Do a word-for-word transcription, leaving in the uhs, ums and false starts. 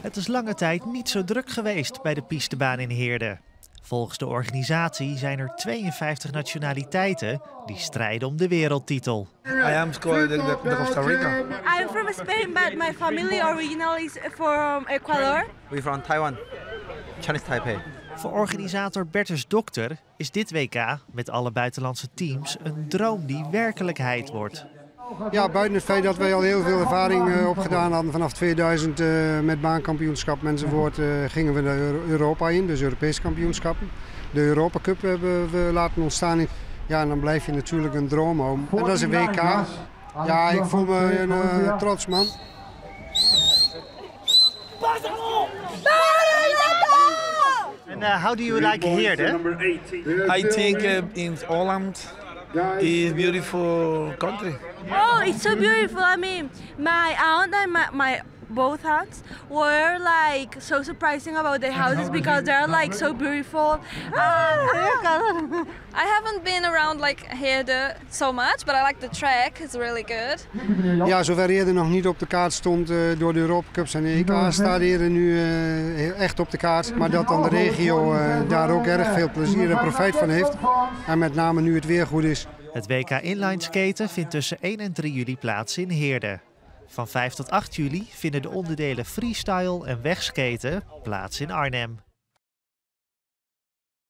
Het is lange tijd niet zo druk geweest bij de pistebaan in Heerde. Volgens de organisatie zijn er tweeënvijftig nationaliteiten die strijden om de wereldtitel. I am from Costa Rica. I'm from Spain, but my family originally is from Ecuador. We're from Taiwan. Chinese Taipei. Voor organisator Bertus Dokter is dit W K met alle buitenlandse teams een droom die werkelijkheid wordt. Ja, buiten het feit dat wij al heel veel ervaring uh, opgedaan hadden vanaf tweeduizend uh, met baankampioenschap enzovoort, uh, gingen we naar Europa in, dus Europese kampioenschappen. De Europa Cup hebben we laten ontstaan. Ja, en dan blijf je natuurlijk een droom om. En dat is een W K. Ja, ik voel me een uh, trots man. And uh, how do you like Heerde? I think uh, in Holland. It's a beautiful country. Oh, it's so beautiful. I mean, my aunt and my, my both aunts were like so surprising about the houses because they're like so beautiful. I haven't been around like Heerde so much, but I like the track. It's really good. Ja, zover Heerde nog niet op de kaart stond uh, door de Europa Cups en de E K's, staat Heerde nu uh, echt op de kaart. Maar dat dan de regio uh, daar ook erg veel plezier en profijt van heeft. En met name nu het weer goed is. Het W K inlineskaten vindt tussen één en drie juli plaats in Heerde. Van vijf tot acht juli vinden de onderdelen freestyle en wegskaten plaats in Arnhem.